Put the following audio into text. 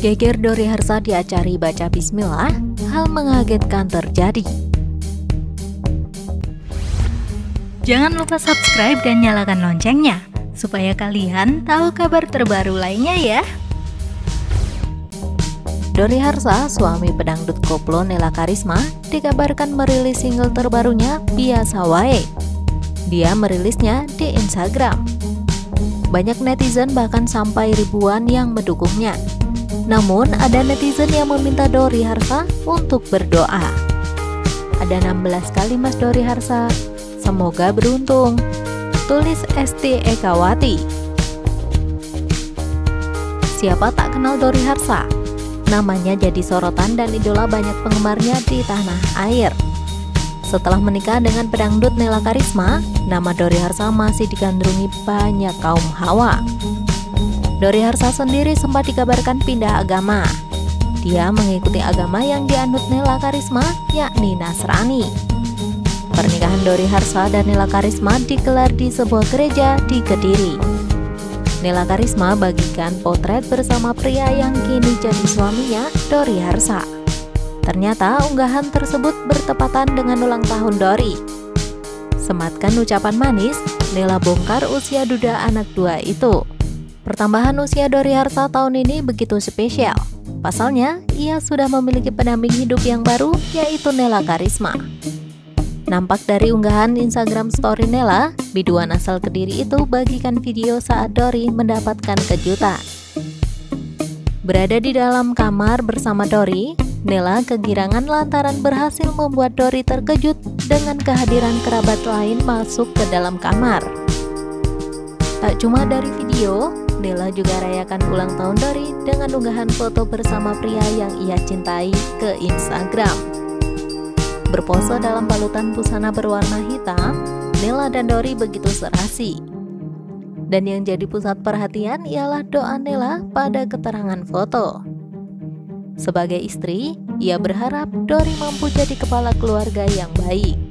Geger Dori Hersa diacari baca bismillah, hal mengagetkan terjadi. Jangan lupa subscribe dan nyalakan loncengnya, supaya kalian tahu kabar terbaru lainnya ya. Dori Hersa, suami pedangdut koplo Nela Karisma, dikabarkan merilis single terbarunya Biasa Wae. Dia merilisnya di Instagram. Banyak netizen bahkan sampai ribuan yang mendukungnya. Namun, ada netizen yang meminta Dori Hersa untuk berdoa. Ada 16 kalimat Dori Hersa, semoga beruntung, tulis Esti Ekawati. Siapa tak kenal Dori Hersa? Namanya jadi sorotan dan idola banyak penggemarnya di tanah air. Setelah menikah dengan pedangdut Nela Karisma, nama Dori Hersa masih digandrungi banyak kaum hawa. Dori Hersa sendiri sempat dikabarkan pindah agama. Dia mengikuti agama yang dianut Nela Karisma, yakni Nasrani. Pernikahan Dori Hersa dan Nela Karisma digelar di sebuah gereja di Kediri. Nela Karisma bagikan potret bersama pria yang kini jadi suaminya, Dori Hersa. Ternyata unggahan tersebut bertepatan dengan ulang tahun Dori. Sematkan ucapan manis, Nela bongkar usia duda anak dua itu. Pertambahan usia Dori Hersa tahun ini begitu spesial. Pasalnya, ia sudah memiliki pendamping hidup yang baru, yaitu Nela Karisma. Nampak dari unggahan Instagram story Nela, biduan asal Kediri itu bagikan video saat Dori mendapatkan kejutan. Berada di dalam kamar bersama Dori, Nela kegirangan lantaran berhasil membuat Dori terkejut dengan kehadiran kerabat lain masuk ke dalam kamar. Tak cuma dari video, Nela juga rayakan ulang tahun Dori dengan unggahan foto bersama pria yang ia cintai ke Instagram. Berpose dalam balutan busana berwarna hitam, Nela dan Dori begitu serasi. Dan yang jadi pusat perhatian ialah doa Nela pada keterangan foto. Sebagai istri, ia berharap Dori mampu jadi kepala keluarga yang baik.